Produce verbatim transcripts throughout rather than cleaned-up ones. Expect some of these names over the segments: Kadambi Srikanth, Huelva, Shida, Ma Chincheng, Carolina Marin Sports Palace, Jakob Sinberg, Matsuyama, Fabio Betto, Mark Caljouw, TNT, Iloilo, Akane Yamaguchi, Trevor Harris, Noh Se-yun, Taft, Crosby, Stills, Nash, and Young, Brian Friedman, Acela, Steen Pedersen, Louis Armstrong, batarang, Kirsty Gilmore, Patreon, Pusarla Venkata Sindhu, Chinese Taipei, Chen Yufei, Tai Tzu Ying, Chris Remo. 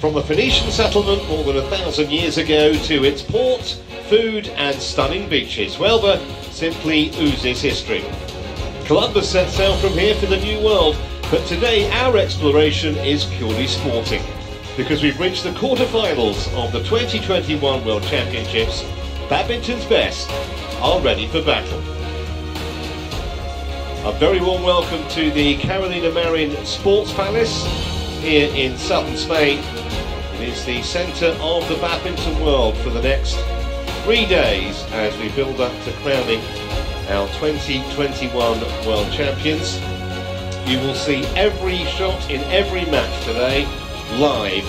From the Phoenician settlement more than a thousand years ago to its port, food and stunning beaches, Huelva simply oozes history. Columbus set sail from here for the New World, but today our exploration is purely sporting, because we've reached the quarterfinals of the twenty twenty-one World Championships. Badminton's best are ready for battle. A very warm welcome to the Carolina Marin Sports Palace here in southern Spain. It is the centre of the badminton world for the next three days as we build up to crowning our twenty twenty-one World Champions. You will see every shot in every match today live.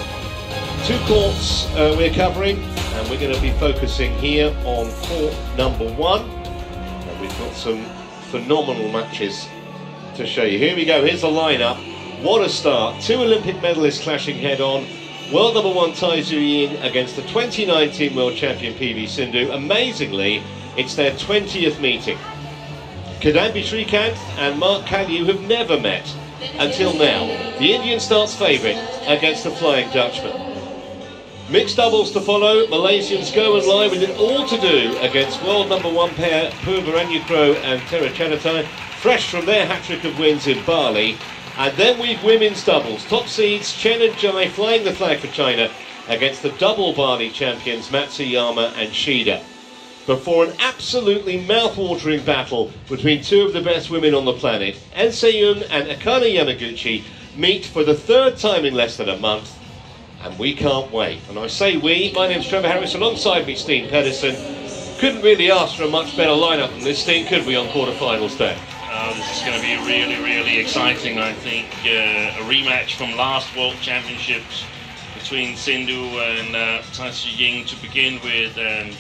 Two courts uh, we're covering, and we're going to be focusing here on court number one. And we've got some phenomenal matches to show you. Here we go, here's the lineup. What a start! Two Olympic medalists clashing head on. World number one Tai Tzu Ying against the twenty nineteen World Champion P V Sindhu. Amazingly, it's their twentieth meeting. Kadambi Srikanth and Mark Caljouw have never met until now. The Indian starts favourite against the Flying Dutchman. Mixed doubles to follow. Malaysians go and lie with it all to do against world number one pair Puvaranyakro and Teracanathai, fresh from their hat-trick of wins in Bali. And then we've women's doubles. Top seeds Chen and Jai flying the flag for China against the double Bali champions Matsuyama and Shida, before an absolutely mouth-watering battle between two of the best women on the planet. Noh Se-yun and Akane Yamaguchi meet for the third time in less than a month, and we can't wait. And I say we, my name's Trevor Harris, alongside me Steen Pedersen. Couldn't really ask for a much better lineup than this, Steen, could we, on quarterfinals day? Oh, this is going to be really, really exciting, I think. Uh, a rematch from last World Championships between Sindhu and uh, Tai Tzu Ying to begin with, and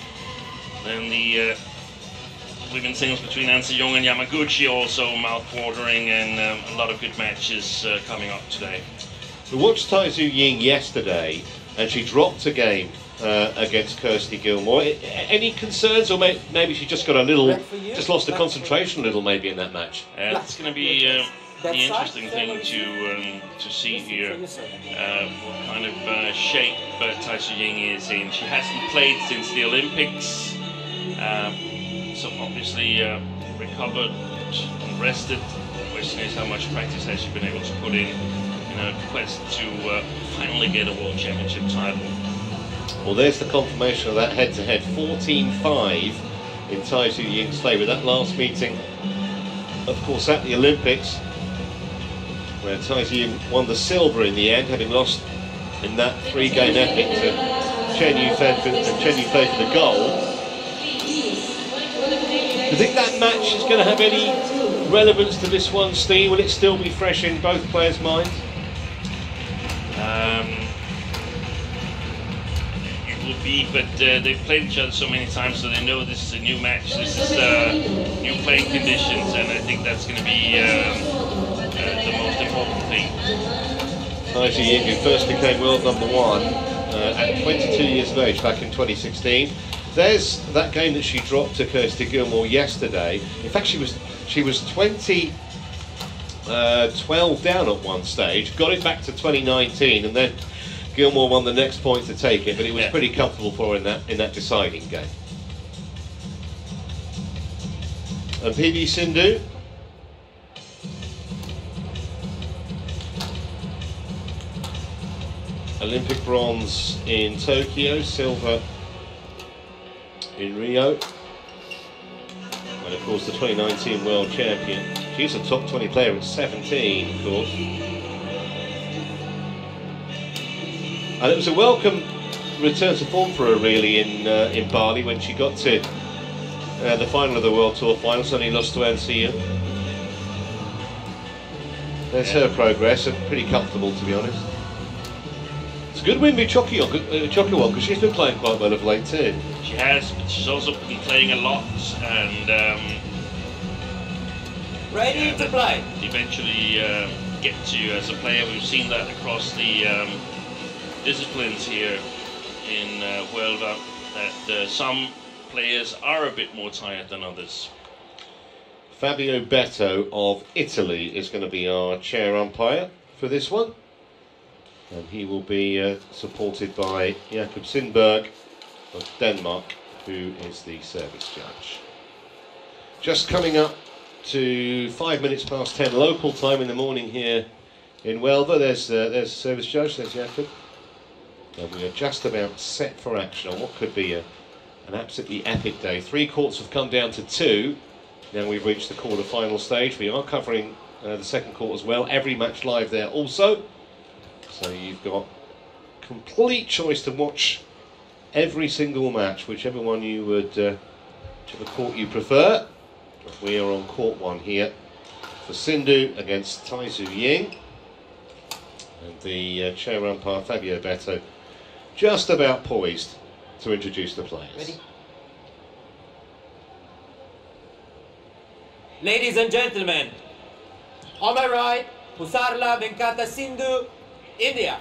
then the uh, women's singles between Noh Se-yun and Yamaguchi, also mouth-watering, and um, a lot of good matches uh, coming up today. We watched Tai Tzu Ying yesterday, and she dropped a game uh, against Kirsty Gilmore. Any concerns, or may maybe she just got a little, just lost the concentration a little, maybe in that match? Uh, it's going to be uh, the interesting thing to um, to see here, uh, what kind of uh, shape uh, Tai Tzu Ying is in. She hasn't played since the Olympics, uh, so obviously uh, recovered and rested. The question is how much practice has she been able to put in in her quest to uh, finally get a World Championship title. Well, there's the confirmation of that head-to-head, fourteen five in Tai Tzu Ying's favour. That last meeting, of course, at the Olympics, where Tai Tzu Ying won the silver in the end, having lost in that three-game epic to Chen Yufei for, Chen Yufei for the gold. Do you think that match is going to have any relevance to this one, Steve? Will it still be fresh in both players' minds? Um, Will be, but uh, they've played each other so many times, so they know this is a new match, this is uh, new playing conditions, and I think that's going to be um, uh, the most important thing. Tai Tzu Ying, who first became world number one uh, at twenty-two years of age back in twenty sixteen. There's that game that she dropped to Kirsty Gilmore yesterday. In fact, she was she was twenty, twelve down at one stage, got it back to twenty nineteen, and then Gilmore won the next point to take it, but it was yeah. pretty comfortable for her in that in that deciding game. And P V Sindhu, Olympic bronze in Tokyo, silver in Rio, and of course the twenty nineteen world champion. She's a top twenty player at seventeen, of course. And it was a welcome return to form for her, really, in uh, in Bali when she got to uh, the final of the World Tour Finals, only lost to Noh Se-yun. There's her progress, and pretty comfortable, to be honest. It's a good win by Chokiwon, because she's been playing quite well of late too. She has, but she's also been playing a lot, and um, ready yeah, to play. Eventually uh, get to as a player. We've seen that across the Um, disciplines here in uh, Huelva, that uh, some players are a bit more tired than others. Fabio Betto of Italy is going to be our chair umpire for this one, and he will be uh, supported by Jakob Sinberg of Denmark, who is the service judge. Just coming up to five minutes past ten local time in the morning here in Huelva. There's uh, there's the service judge, there's Jakob. And we are just about set for action on what could be a, an absolutely epic day. Three courts have come down to two. Now we've reached the quarter-final stage. We are covering uh, the second court as well. Every match live there also. So you've got complete choice to watch every single match, whichever one you would, uh, whichever court you prefer. We are on court one here for Sindhu against Tai Tzu Ying. And the uh, chair umpire, Fabio Betto, just about poised to introduce the players. Ready? Ladies and gentlemen, on my right, Pusarla Venkata Sindhu, India.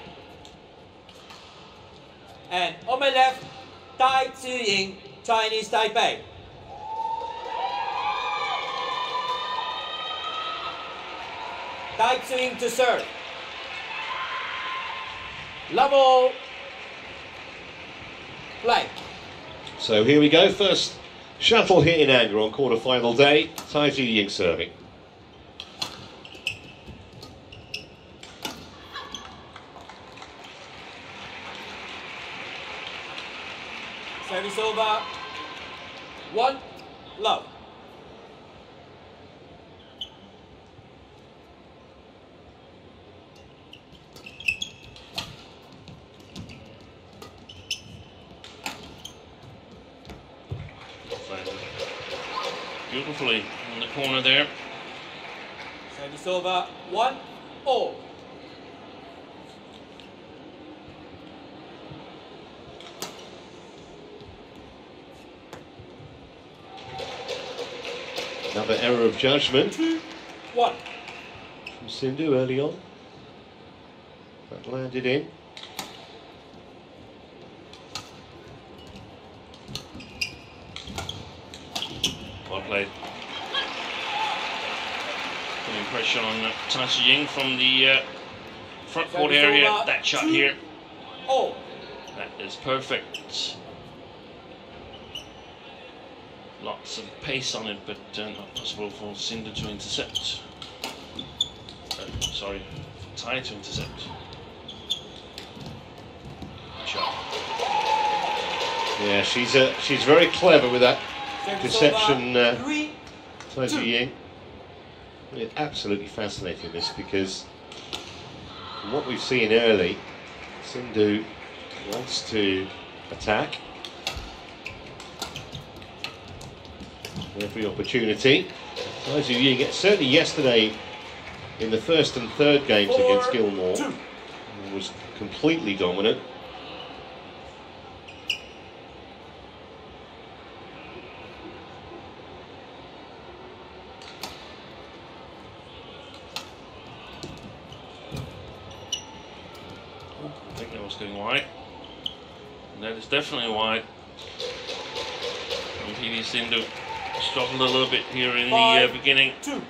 And on my left, Tai Tzu Ying, Chinese Taipei. Tai Tzu Ying to serve. Level play. So here we go. First shuttle here in anger on quarter-final day. Tai Tzu Ying serving. Service over. One love. Beautifully in the corner there. Service over, one all. Another error of judgment. Two, one. From Sindhu early on. That landed in. Putting pressure on uh, Tai Tzu Ying from the uh, front court area. That shot here. Oh, that is perfect. Lots of pace on it, but uh, not possible for Sindhu to intercept. Uh, sorry, for Tai to intercept. Good shot. Yeah, she's uh, she's very clever with that deception. Uh, Tai Tzu Ying. It's absolutely fascinating, this, because what we've seen early, Sindhu wants to attack every opportunity. Tai Tzu Ying, certainly yesterday in the first and third games Four, against Gilmore, two. was completely dominant. I think that was going wide. And that is definitely wide. And P V Sindhu struggled a little bit here in Five, the uh, beginning. Two.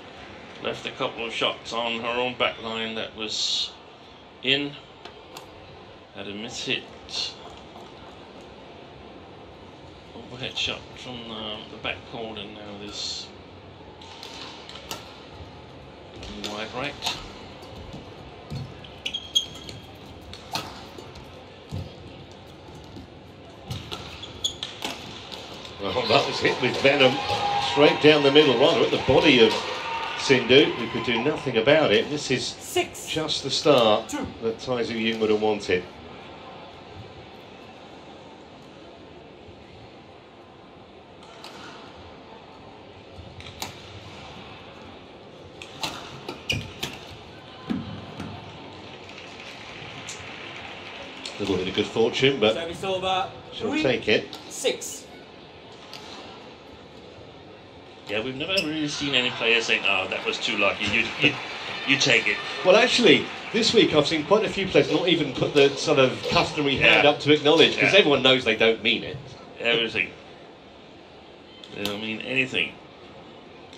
Left a couple of shots on her own back line that was in. Had a miss hit. Overhead shot from uh, the back court, and now this wide right. Well, that was hit with venom straight down the middle, rather at the body of Sindhu, who could do nothing about it. This is Six, just the start two. that Tai Tzu Ying would have wanted. A little bit of good fortune, but she'll three, take it. Six. Yeah, we've never really seen any player saying, oh, that was too lucky, you, you, you take it. Well, actually, this week I've seen quite a few players not even put the sort of customary yeah. hand up to acknowledge, because yeah. everyone knows they don't mean it. Everything. They don't mean anything.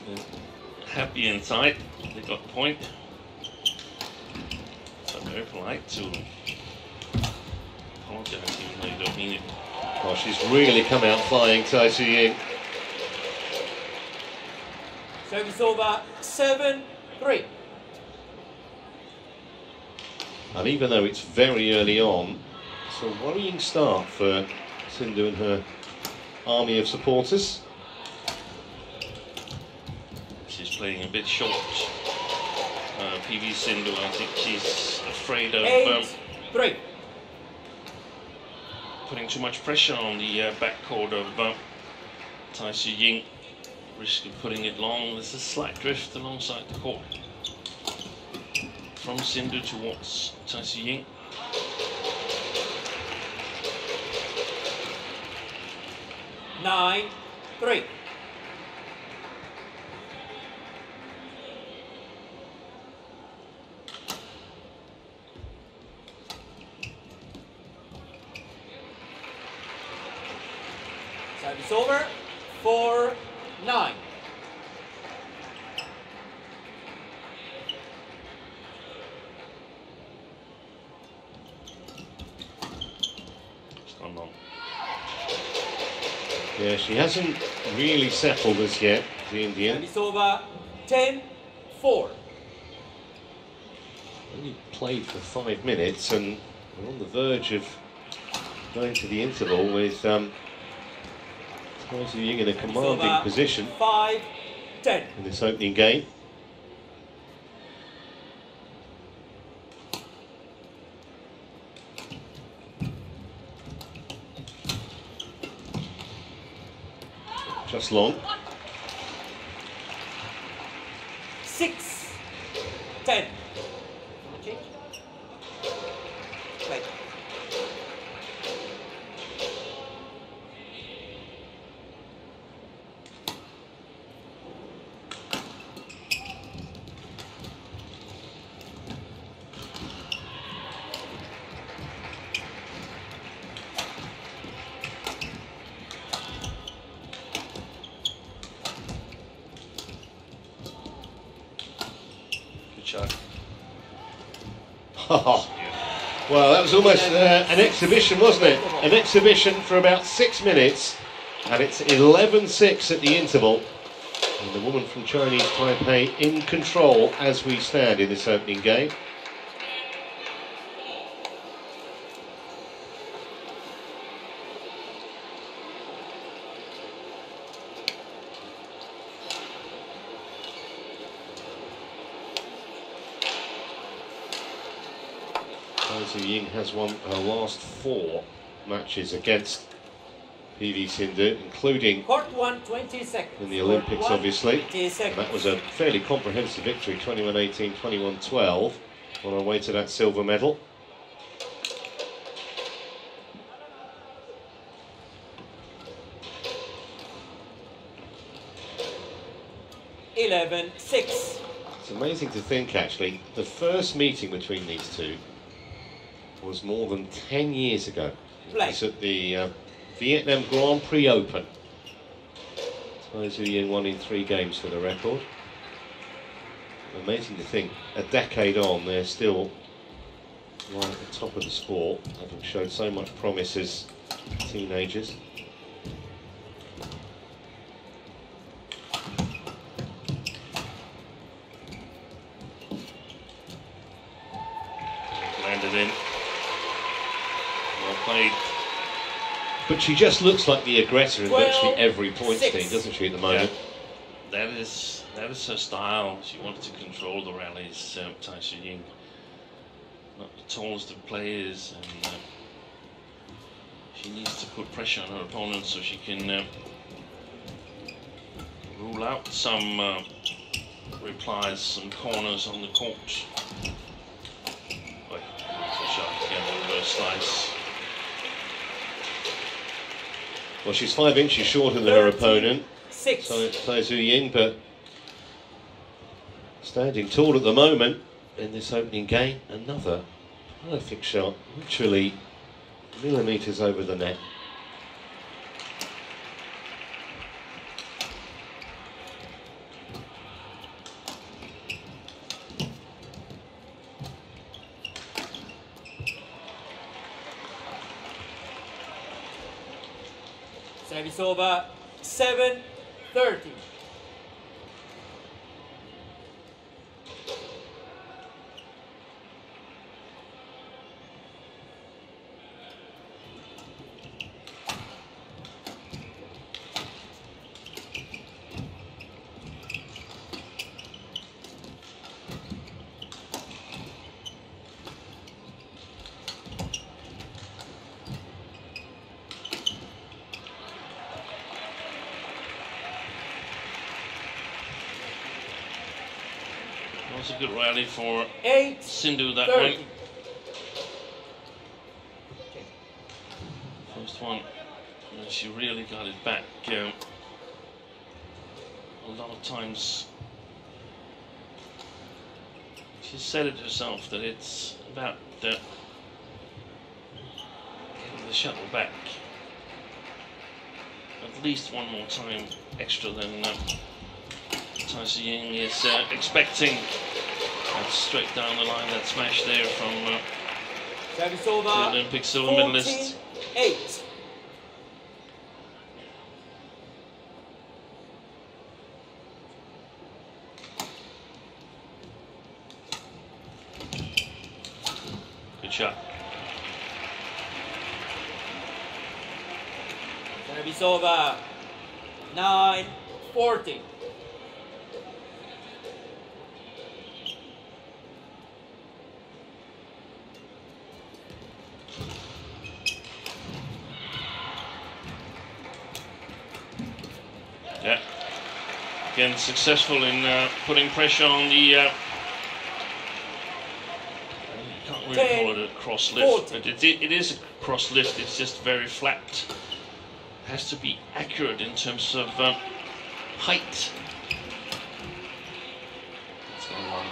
They're happy inside, they got the point. So very polite to apologise even though you don't mean it. Oh, she's really come out flying, Tai Tzu Ying. Service over, seven three. And even though it's very early on, it's a worrying start for Sindhu and her army of supporters. She's playing a bit short. Uh, P V Sindhu, I think she's afraid of Eight, um, three. putting too much pressure on the uh, backcourt of um, Tai Tzu Ying. Risk of putting it long. There's a slight drift alongside the court from Sindhu towards Tai Tzu Ying. Nine, three. Service over. Four. Nine. It's gone long. Yeah, she hasn't really settled as yet, the Indian. And it's over ten four. Only played for five minutes, and we're on the verge of going to the interval with um Tai Tzu Ying in a commanding position Five, ten. in this opening game. Just long. Six, ten. chuck. Oh, well, that was almost uh, an exhibition, wasn't it? An exhibition for about six minutes, and it's eleven six at the interval. And the woman from Chinese Taipei in control as we stand in this opening game. Tai Tzu Ying has won her last four matches against P V Sindhu, including Court one, twenty seconds. In the Olympics, one, obviously. And that was a fairly comprehensive victory, twenty-one eighteen, twenty-one twelve, on our way to that silver medal. eleven six. It's amazing to think, actually, the first meeting between these two was more than ten years ago. Play. It was at the uh, Vietnam Grand Prix Open. Tai Tzu Ying won in three games for the record. Amazing to think, a decade on, they're still right at the top of the sport, having showed so much promise as teenagers. Landed in. Well played. But she just looks like the aggressor in virtually every point stage, doesn't she, at the moment? Yeah. That is that is her style. She wanted to control the rallies, um, Tai Tzu Ying. Not the tallest of players, and uh, she needs to put pressure on her opponent so she can uh, rule out some uh, replies, some corners on the court. Oh, that's a shot together, reverse slice. Well, she's five inches shorter than her opponent, Six. Tai Tzu Ying, but standing tall at the moment in this opening game. Another perfect shot, literally millimetres over the net. Service over, seven thirty. That was a good rally for Eight, Sindhu that thirty. Way. First one, and she really got it back. Um, a lot of times, she said it herself that it's about uh, getting the shuttle back at least one more time extra than uh, Tai Tzu Ying is uh, expecting. That's straight down the line, that smash there from uh, the Olympic silver medalist. Eight. Good shot. Service over. Nine forty. Yeah, again successful in uh, putting pressure on the, uh, I can't really call it a cross lift, but it, it is a cross lift, it's just very flat. Has to be accurate in terms of um, height. That's going on.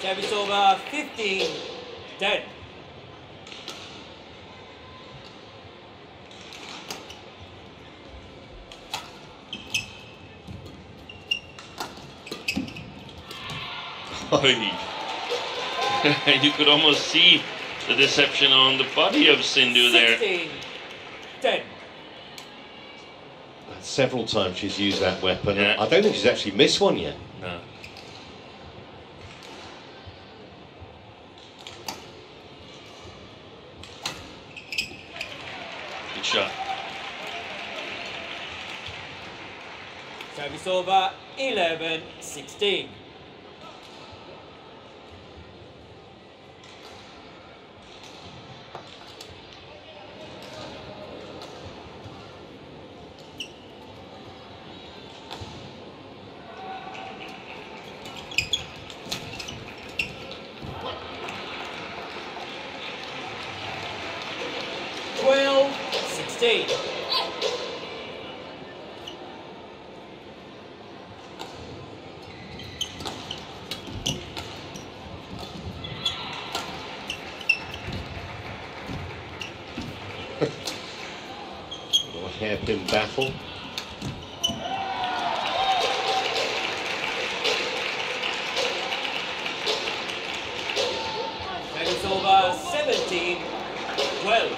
Service over, fifteen, dead. body. You could almost see the deception on the body of Sindhu there. sixteen, ten. Several times she's used that weapon. Yeah. I don't think she's actually missed one yet. No. Good shot. Service over, eleven, sixteen. Hairpin baffle. That is over, seventeen, twelve.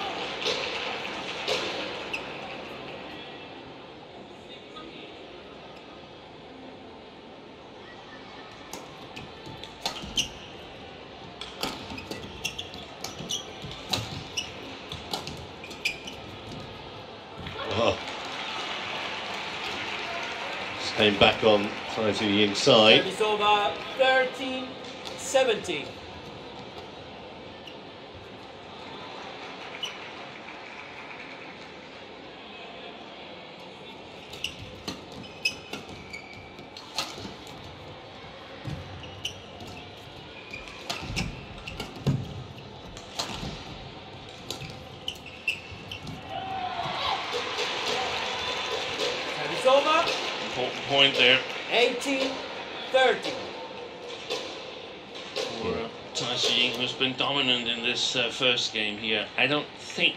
Came back on Tai Tzu Ying's side. It's over thirteen, seventeen. Point there. eighteen, thirty. For Tai Tzu Ying, who's been dominant in this uh, first game here. I don't think,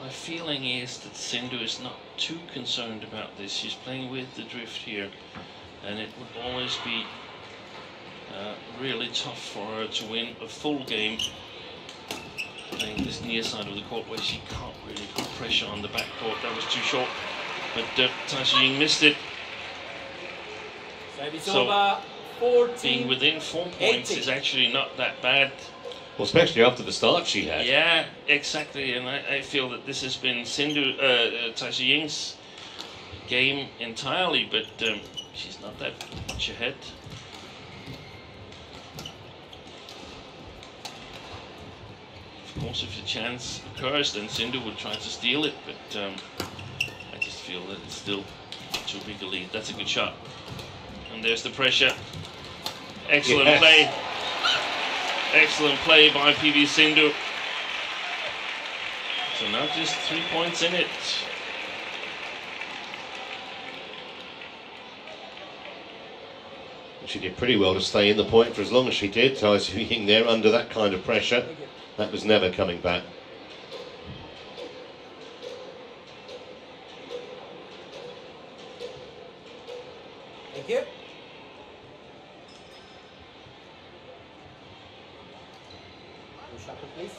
my feeling is that Sindhu is not too concerned about this. She's playing with the drift here, and it would always be uh, really tough for her to win a full game playing this near side of the court where she can't really put pressure on the back court. That was too short, but uh, Tai Tzu Ying missed it. So, fourteen, being within four points eighteen. Is actually not that bad. Well, especially after the start she had. Yeah, exactly. And I, I feel that this has been Sindhu, uh, uh, Tai Tzu Ying's game entirely, but um, she's not that much ahead. Of course, if the chance occurs, then Sindhu would try to steal it, but um, I just feel that it's still too big a lead. That's a good shot. And there's the pressure. Excellent yes. play. Excellent play by P V Sindhu. So now just three points in it. She did pretty well to stay in the point for as long as she did. Tai Tzu Ying there under that kind of pressure. That was never coming back. Thank you. Please.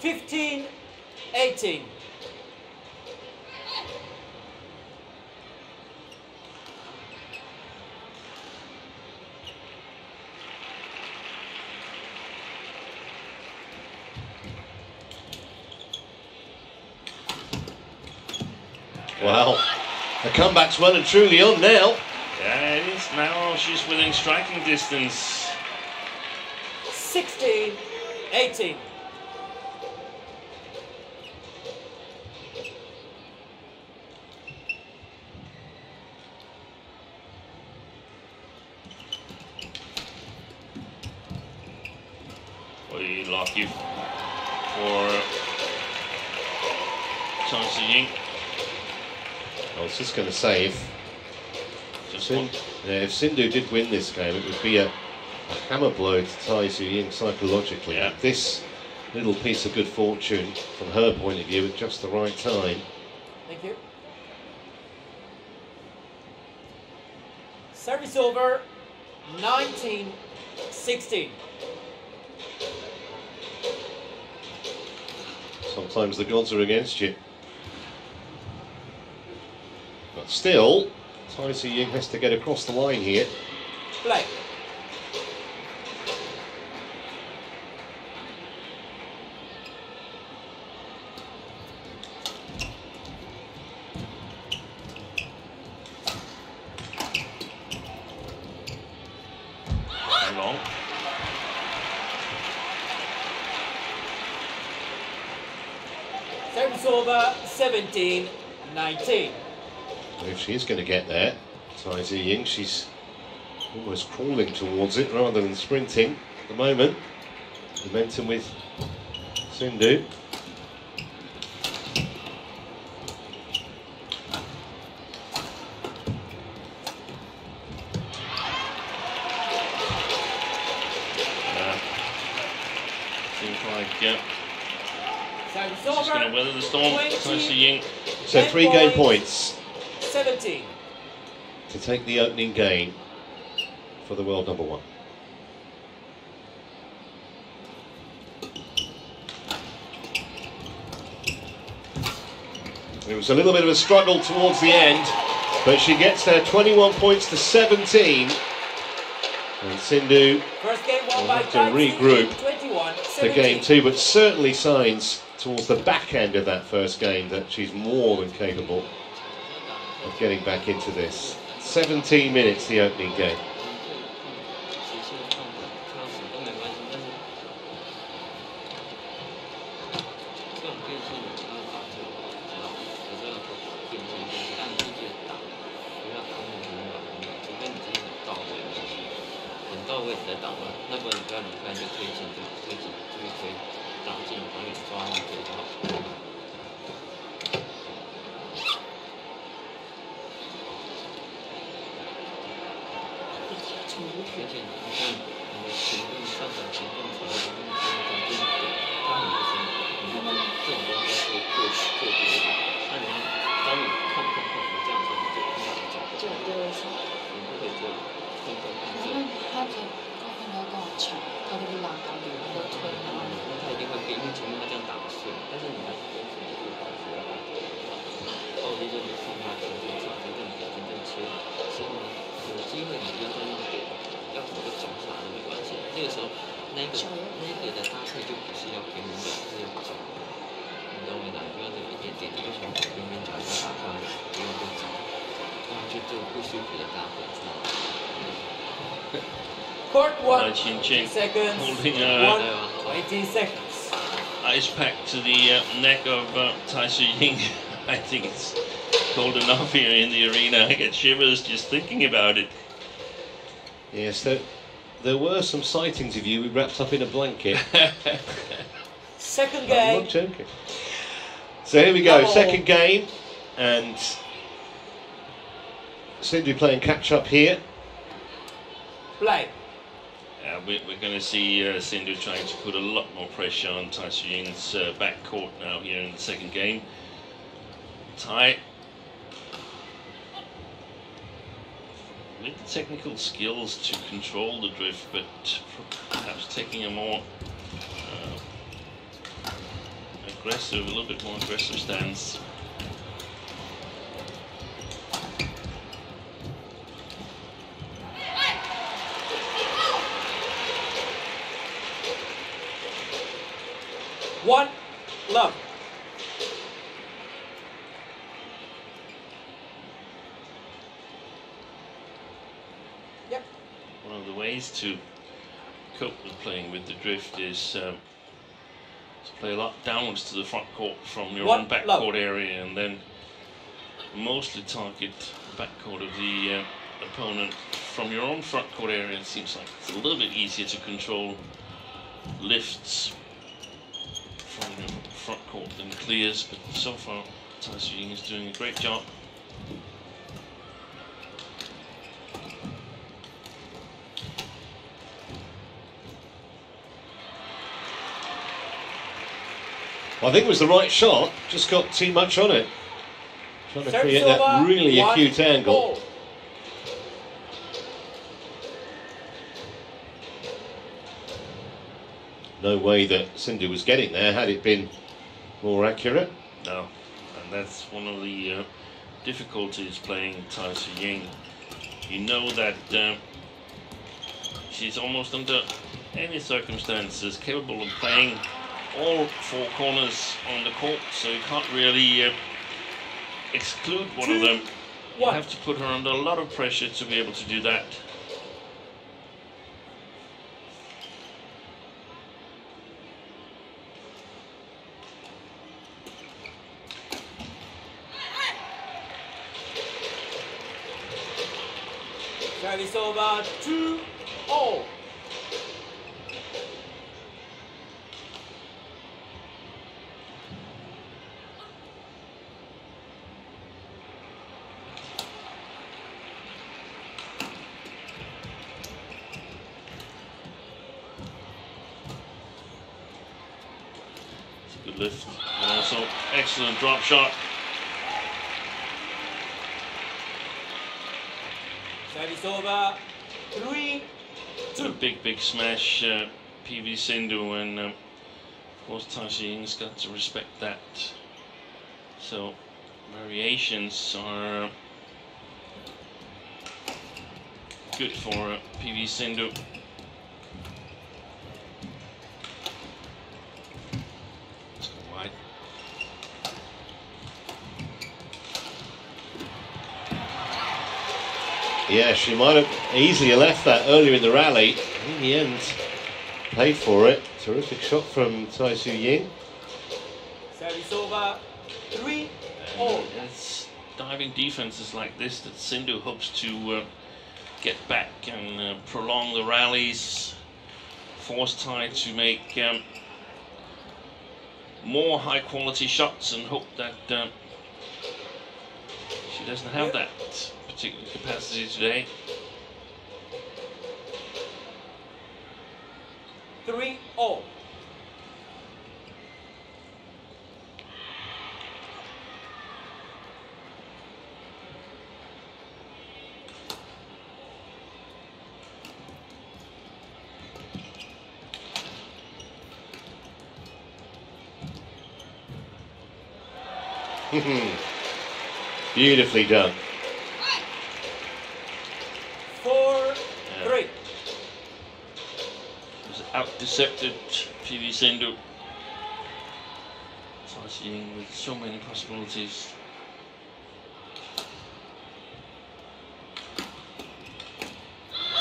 fifteen, eighteen. Wow, the comeback's well and truly on now. Yeah, it is now. She's within striking distance. sixteen, eighteen. We lock you for Tai Tzu Ying. I was just going to save. Sin, uh, if Sindhu did win this game, it would be a, a hammer blow to Tai Tzu Ying psychologically. Yeah. This little piece of good fortune, from her point of view, at just the right time. Thank you. silver, nineteen sixteen. Sometimes the gods are against you. But still, Tai Tzu Ying has to get across the line here. Play. seventeen nineteen. If she's going to get there, Tai Tzu Ying, she's almost crawling towards it rather than sprinting at the moment. Momentum with Sindhu. Uh, seems like, yeah. She's going to weather the storm. Tai Tzu Ying. So three game points. seventeen. To take the opening game for the world number one. It was a little bit of a struggle towards the end, but she gets there twenty-one points to seventeen. And Sindhu will have to regroup for game two, but certainly signs towards the back end of that first game that she's more than capable of getting back into this. seventeen minutes, the opening game. Ma Chincheng holding her uh, ice pack to the uh, neck of uh, Tai Tzu Ying. I think it's cold enough here in the arena. I get shivers just thinking about it. Yes, there, there were some sightings of you wrapped up in a blanket. Second game. I'm not joking. So here we go, oh. Second game, and Sindhu playing catch up here. Play. Uh, we, we're going to see uh, Sindhu trying to put a lot more pressure on Tai Tzu Ying's uh, backcourt now here in the second game. Tai, with the technical skills to control the drift, but perhaps taking a more uh, aggressive, a little bit more aggressive stance. One love. Yep. One of the ways to cope with playing with the drift is um, to play a lot downwards to the front court from your one own backcourt love. area, and then mostly target the backcourt of the uh, opponent from your own front court area. It seems like it's a little bit easier to control lifts from the front court than clears, but so far Tai Tzu Ying is doing a great job. I think it was the right shot, just got too much on it. Trying to create that really acute angle. no way that Sindhu was getting there had it been more accurate. No, and that's one of the uh, difficulties playing Tai Tzu Ying. You know that uh, she's almost under any circumstances capable of playing all four corners on the court, so you can't really uh, exclude one of them. You have to put her under a lot of pressure to be able to do that. Service over two all. Good lift, and also excellent drop shot. Service over, three, two. A big, big smash, uh, P V Sindhu, and um, of course Tai Tzu Ying's got to respect that. So variations are good for uh, P V Sindhu. Yeah, she might have easily left that earlier in the rally. In the end, paid for it. Terrific shot from Tai Tzu Ying. Service over, three, all. It's diving defenses like this that Sindhu hopes to uh, get back and uh, prolong the rallies, force Tai to make um, more high-quality shots, and hope that um, she doesn't have that particular capacity today. Three all. Beautifully done. Out-decepted P V Sindhu. Tai Tzu Ying with so many possibilities.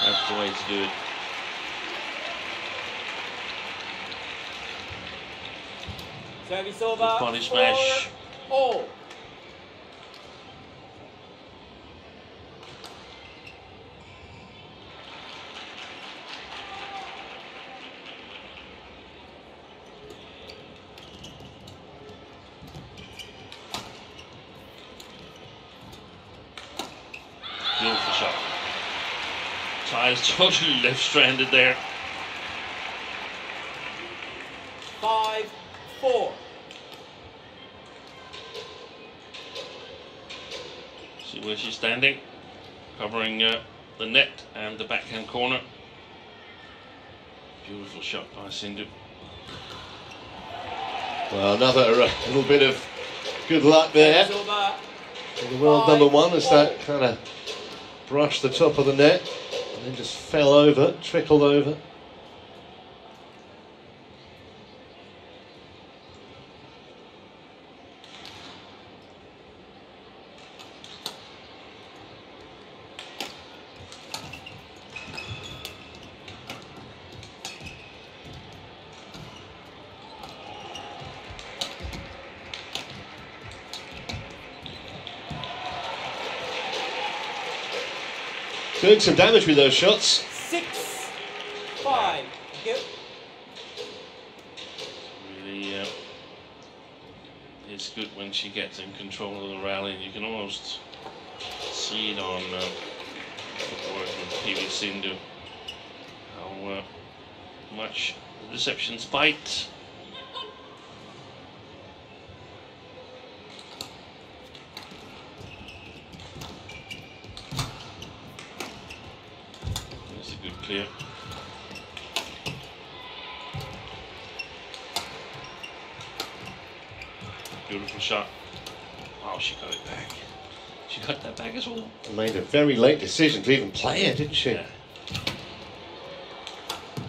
That's the way to do it. Service over. Body smash. All. Beautiful shot. Tai is totally left-stranded there. Five, four. See where she's standing, covering uh, the net and the backhand corner. Beautiful shot by Sindhu. Well, another uh, little bit of good luck there. For the world number one is that kind of brushed the top of the net and then just fell over, trickled over. Doing some damage with those shots. Six, five, go. Really, uh, it's good when she gets in control of the rally. You can almost see it on uh, footwork with P V Sindhu, how uh, much the deceptions bite. Clear. Beautiful shot. Wow, she got it back. She got that back as well. Made a very late decision to even play it, didn't she? Yeah.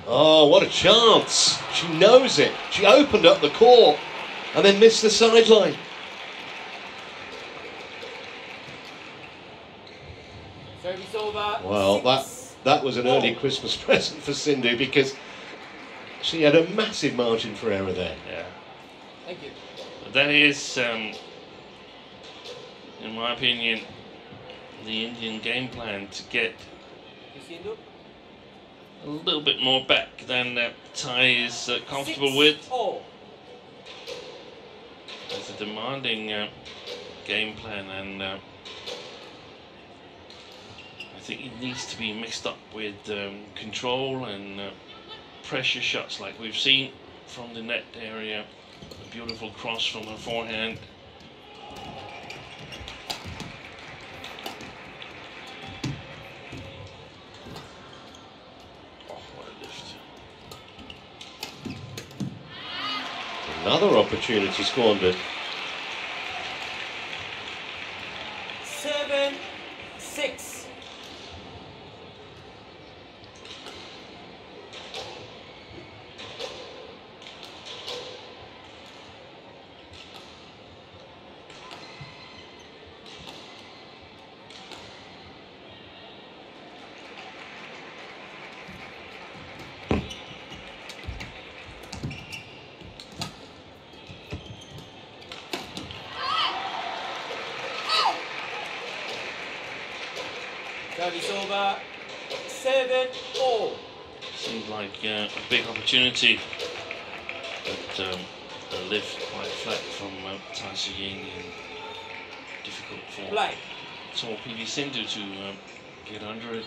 Oh, what a chance. She knows it. She opened up the court and then missed the sideline. Service over. Well, that, that was an oh. early Christmas present for Sindhu, because she had a massive margin for error there. Yeah. Thank you. That is, um, in my opinion, the Indian game plan to get a little bit more back than uh, Tai is uh, comfortable Six. with. Oh. It's a demanding uh, game plan, and uh, I think it needs to be mixed up with um, control and uh, pressure shots like we've seen from the net area. A beautiful cross from her forehand. Another opportunity squandered. Seven, six. Uh, a big opportunity, but um, a lift quite flat from uh, Tai Tzu Ying, and difficult for Black. tall P V Sindhu to uh, get under it.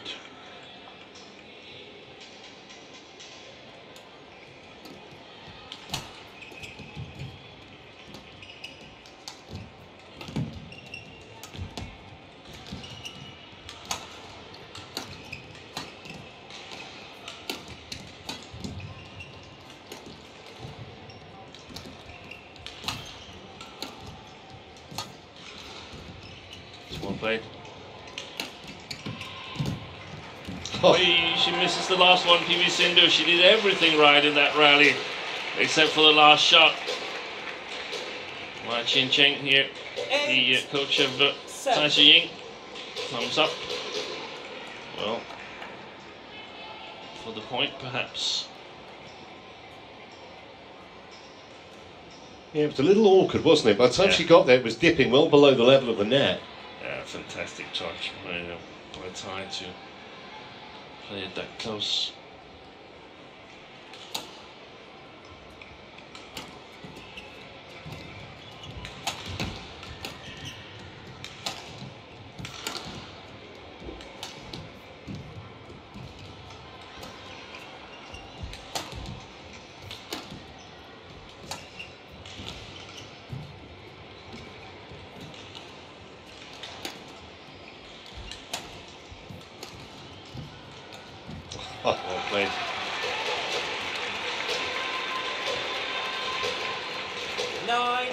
Misses the last one, P V Sindhu. She did everything right in that rally, except for the last shot. Ma Chincheng here, the uh, coach of uh, Tai Tzu Ying. Thumbs up. Well, for the point, perhaps. Yeah, it was a little awkward, wasn't it? By the time yeah. she got there, it was dipping well below the level of the net. Yeah, fantastic touch by, uh, by Tai Tzu. Played that close.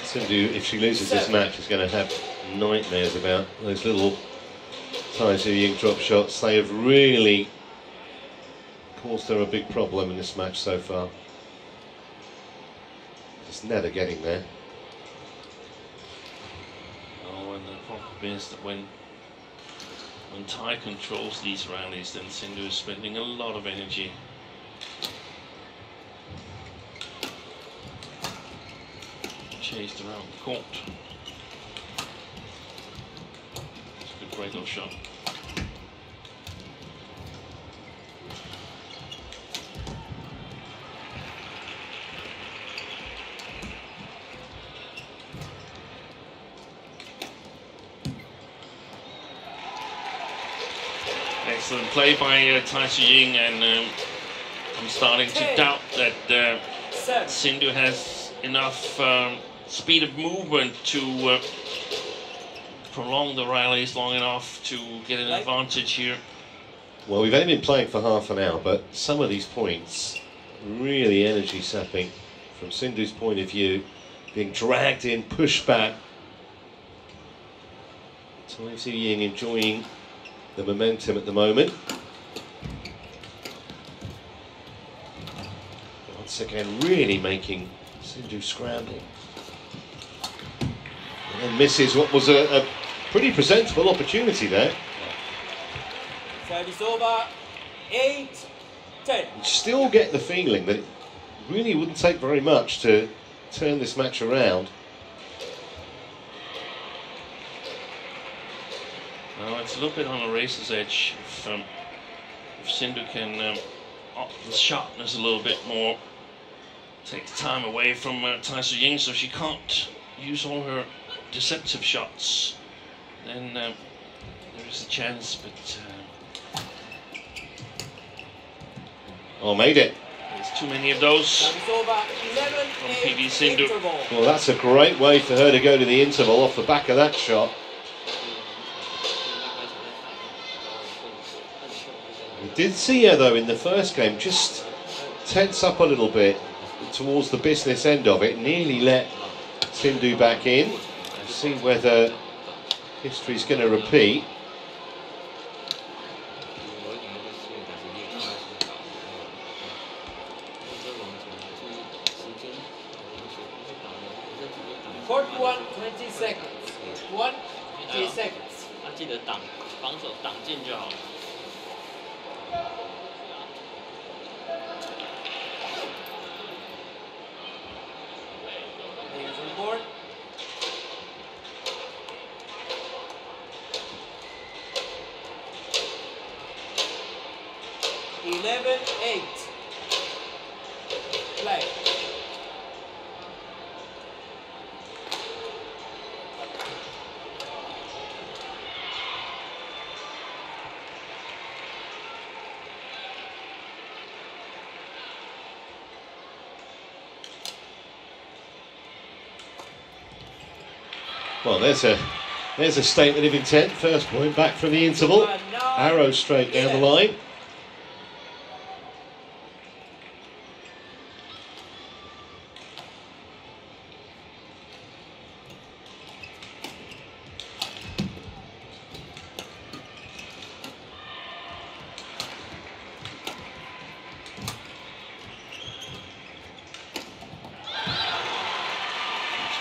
Sindhu, if she loses this match, is going to have nightmares about those little Tai Tzu Ying drop shots. They have really caused her a big problem in this match so far. Just never getting there. Oh, and the problem is that when when Tai controls these rallies, then Sindhu is spending a lot of energy. Chased around the court. It's a good break-off shot. Excellent play by uh, Tai Tzu Ying, and um, I'm starting to doubt that uh, Sindhu has enough um, speed of movement to uh, prolong the rallies long enough to get an advantage here. Well, we've only been playing for half an hour, but some of these points really energy sapping from Sindhu's point of view. being dragged in, pushed back. Tai Tzu Ying enjoying the momentum at the moment. Once again, really making Sindhu scramble. And then misses what was a, a pretty presentable opportunity there. Service over, eight, ten. You still get the feeling that it really wouldn't take very much to turn this match around. Well, it's a little bit on a racer's edge. If, um, if Sindhu can um, up the sharpness a little bit more, take the time away from uh, Tai Tzu Ying, so she can't use all her deceptive shots, then um, there is a chance. But uh, oh, made it. There's too many of those from P V Sindhu. Well, that's a great way for her to go to the interval off the back of that shot. We did see her though in the first game just tense up a little bit towards the business end of it, nearly let Sindhu back in. We'll see whether history's going to repeat. forty-one twenty seconds. one twenty seconds. eleven eight. Play. Well, there's a there's a statement of intent. First point back from the interval. Arrow straight down the line.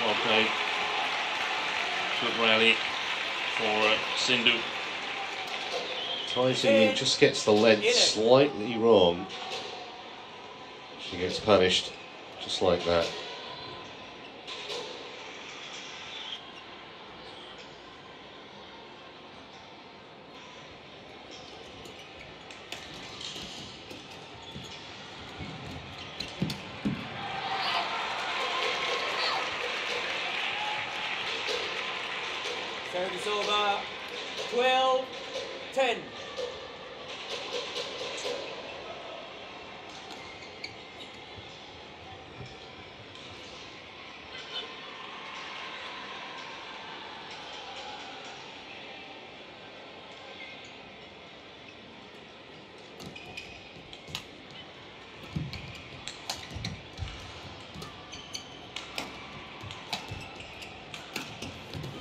Okay, good rally for uh, Sindhu. Tai Tzu Ying just gets the length slightly wrong. She gets punished just like that. Service over, twelve ten. Good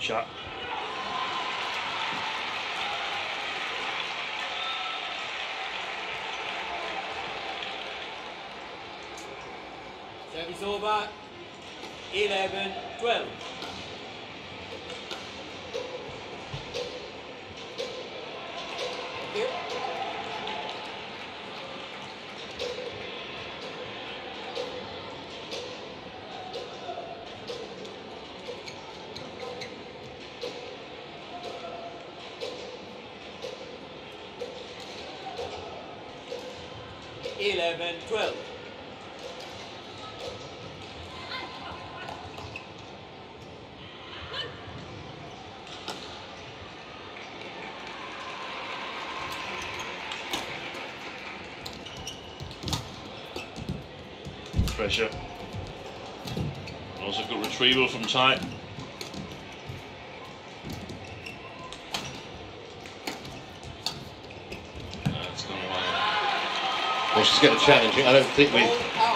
shot. Service over, eleven twelve. Here. eleven twelve. Pressure. Also good retrieval from Tai. That's gone away. Well, she's going to challenge it. I don't think with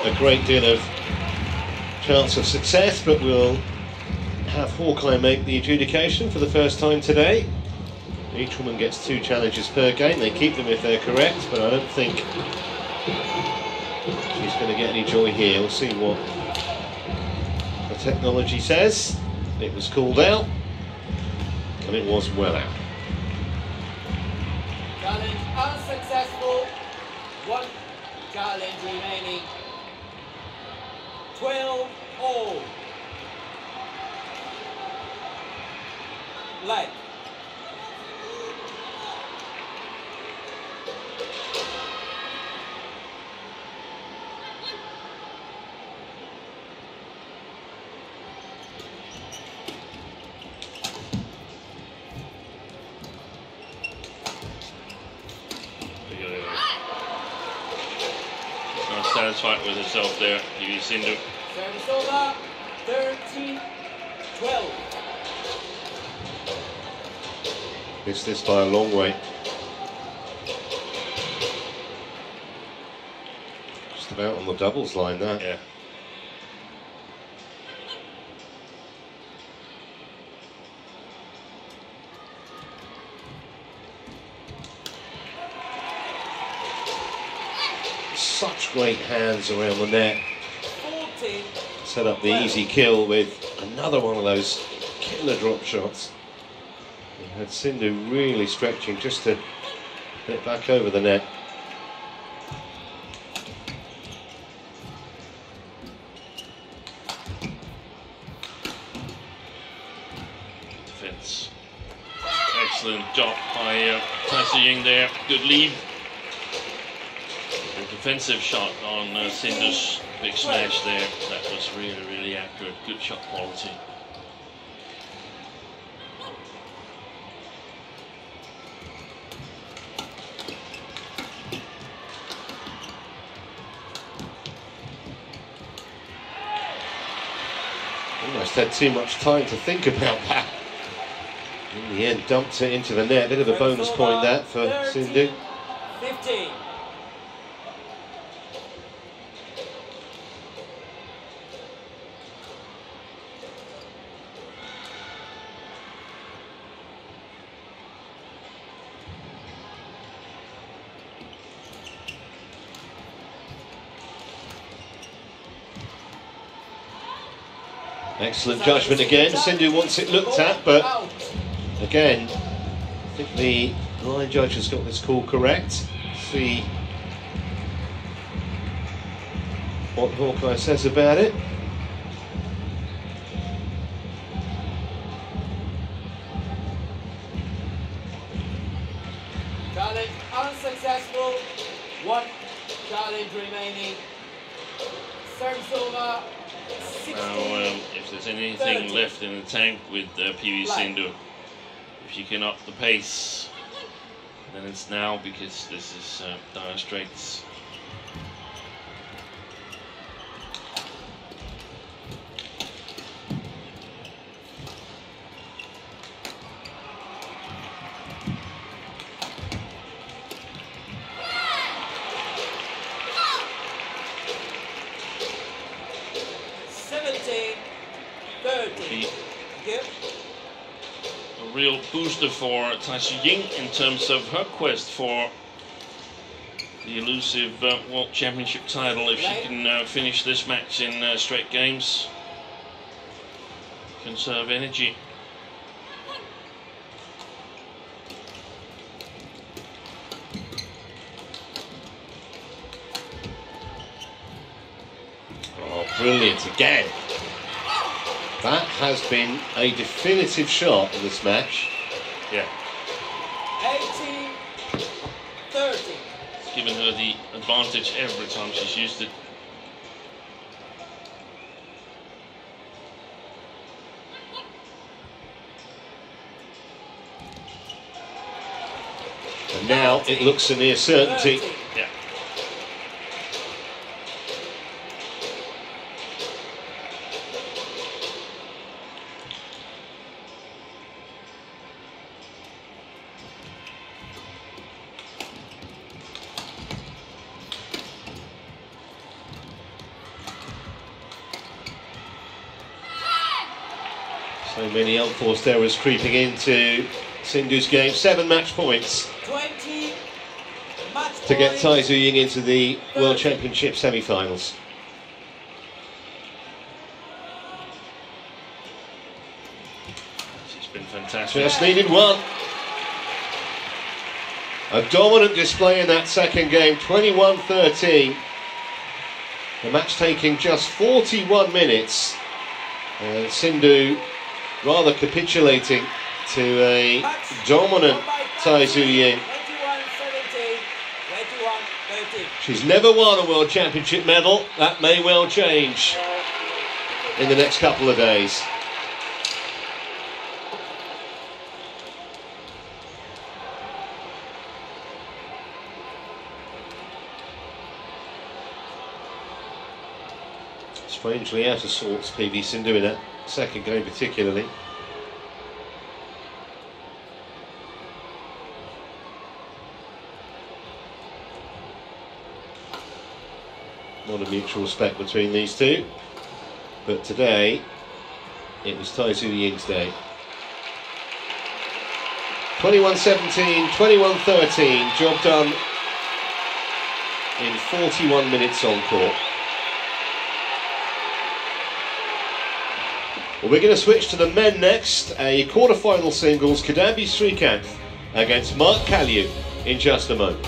a great deal of chance of success, but we'll have Hawkeye make the adjudication for the first time today. Each woman gets two challenges per game. They keep them if they're correct, but I don't think she's going to get any joy here. We'll see what the technology says. It was called out, and it was well out. Challenge unsuccessful. One challenge remaining. twelve all. Light. Satisfied with herself there, you seem to. Service over, thirteen twelve. Missed this by a long way. Just about on the doubles line there. Yeah. Such great hands around the net. Set up the easy kill with another one of those killer drop shots. We had Sindhu really stretching just to get it back over the net. Defense. Excellent job by uh, Tai Tzu Ying there. Good lead. Defensive shot on uh, Sindhu's big smash there. That was really, really accurate. Good shot quality. Almost had too much time to think about that. In the end, dumped it into the net. Bit of a bonus point that for Sindhu. fifteen. Excellent judgment again. Sindhu wants it looked at, but again, I think the line judge has got this call correct. Let's see what Hawkeye says about it. Challenge unsuccessful. One challenge remaining. Service over. Now, um, if there's anything left in the tank with uh, P V Sindhu, if she can up the pace, then it's now, because this is uh, dire straits. Booster for Tai Tzu Ying in terms of her quest for the elusive uh, World Championship title. If she can uh, finish this match in uh, straight games, conserve energy. Oh, brilliant again. That has been a definitive shot in this match. Yeah. eighteen thirty. It's given her the advantage every time she's used it. And now it looks a near certainty. thirty. Yeah. So many L four steroids creeping into Sindhu's game. Seven match points to get Tai Tzu Ying into the World Championship semi-finals. She's been fantastic. Just needed one. A dominant display in that second game, twenty-one thirteen. The match taking just forty-one minutes. And Sindhu rather capitulating to a dominant Tai Tzu Ying. She's never won a World Championship medal. That may well change in the next couple of days. Strangely out of sorts, P V Sindhu in that second game particularly. Not a mutual respect between these two, but today it was Tai Tzu Ying's day. twenty-one seventeen, twenty-one thirteen, job done in forty-one minutes on court. Well, we're going to switch to the men next. A quarter-final singles, Kadambi Srikanth against Mark Caljouw in just a moment.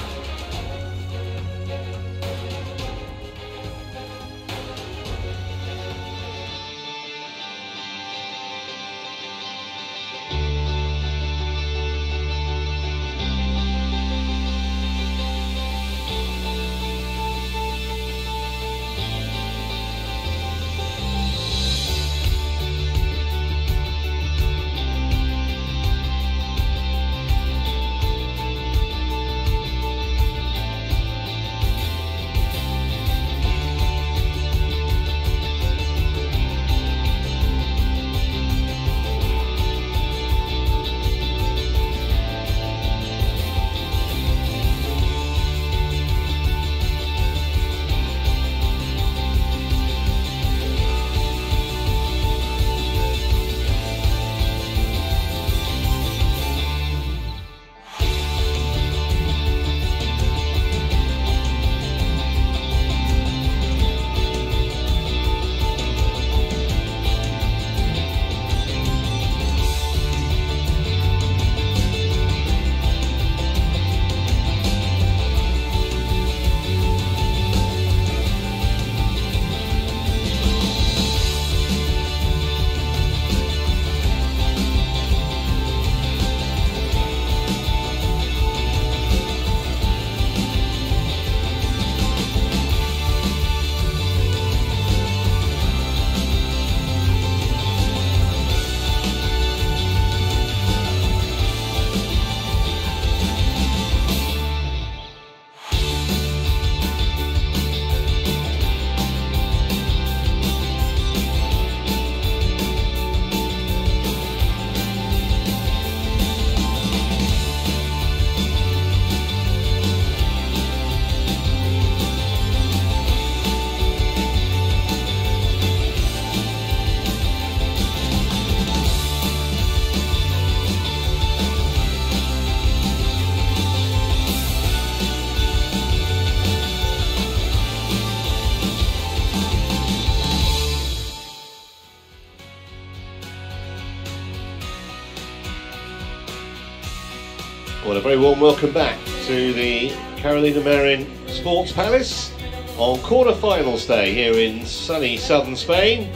Well, a very warm welcome back to the Carolina Marin Sports Palace on quarter-finals day here in sunny southern Spain.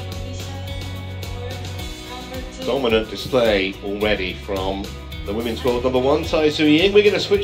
Dominant display already from the women's world number one, Tai Tzu Ying. We're going to switch